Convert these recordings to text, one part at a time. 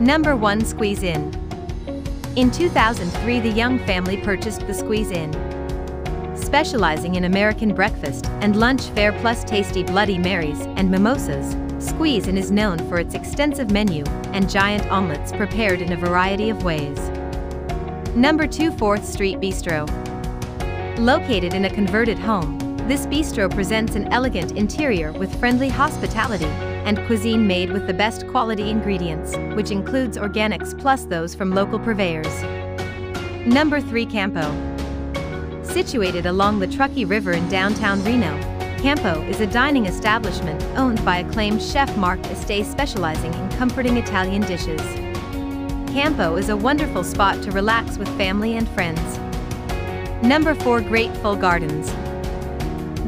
Number 1, Squeeze In. In 2003, the Young family purchased the Squeeze In, specializing in American breakfast and lunch fare plus tasty Bloody Marys and mimosas. Squeeze In is known for its extensive menu and giant omelets prepared in a variety of ways. Number 2, Fourth Street Bistro. Located in a converted home, this bistro presents an elegant interior with friendly hospitality and cuisine made with the best quality ingredients, which includes organics plus those from local purveyors. Number 3, Campo. Situated along the Truckee River in downtown Reno, Campo is a dining establishment owned by acclaimed chef Mark Estay, specializing in comforting Italian dishes. Campo is a wonderful spot to relax with family and friends. Number 4, Great Full Gardens.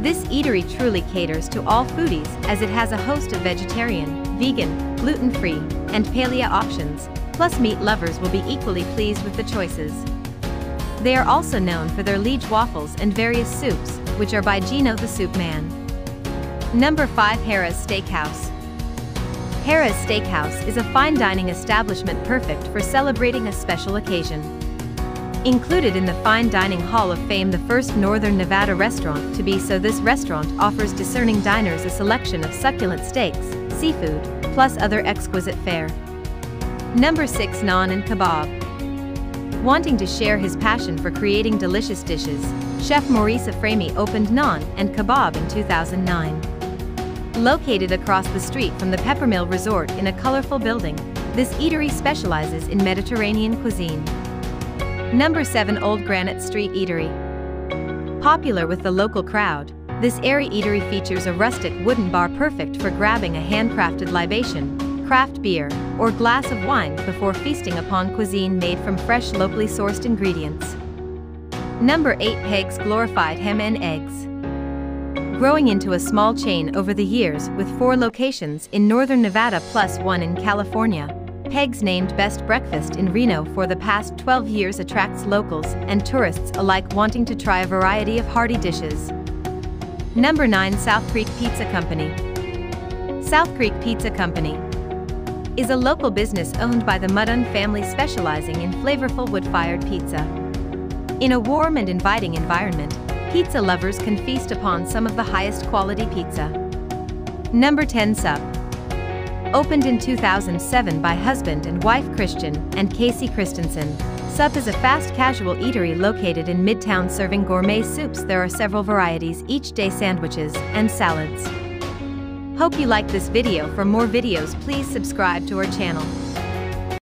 This eatery truly caters to all foodies, as it has a host of vegetarian, vegan, gluten-free, and paleo options, plus meat lovers will be equally pleased with the choices. They are also known for their liege waffles and various soups, which are by Gino the Soup Man. Number 5, Harrah's Steakhouse. Harrah's Steakhouse is a fine dining establishment perfect for celebrating a special occasion. Included in the Fine Dining Hall of Fame, the first Northern Nevada restaurant to be so, this restaurant offers discerning diners a selection of succulent steaks, seafood, plus other exquisite fare. Number 6, Naan and Kebab. Wanting to share his passion for creating delicious dishes, Chef Maurice Aframi opened Naan and Kebab in 2009. Located across the street from the Peppermill Resort in a colorful building, this eatery specializes in Mediterranean cuisine. Number 7, Old Granite Street Eatery. Popular with the local crowd, this airy eatery features a rustic wooden bar perfect for grabbing a handcrafted libation, craft beer, or glass of wine before feasting upon cuisine made from fresh locally sourced ingredients. Number 8, Peg's Glorified Ham and Eggs. Growing into a small chain over the years with 4 locations in northern Nevada plus 1 in California, Peg's, named Best Breakfast in Reno for the past 12 years, attracts locals and tourists alike wanting to try a variety of hearty dishes. Number 9, South Creek Pizza Company. South Creek Pizza Company is a local business owned by the Muddon family, specializing in flavorful wood-fired pizza. In a warm and inviting environment, pizza lovers can feast upon some of the highest quality pizza. Number 10, SUP. Opened in 2007 by husband and wife Christian and Casey Christensen, SUP is a fast casual eatery located in Midtown serving gourmet soups. There are several varieties each day, sandwiches and salads. Hope you liked this video. For more videos, please subscribe to our channel.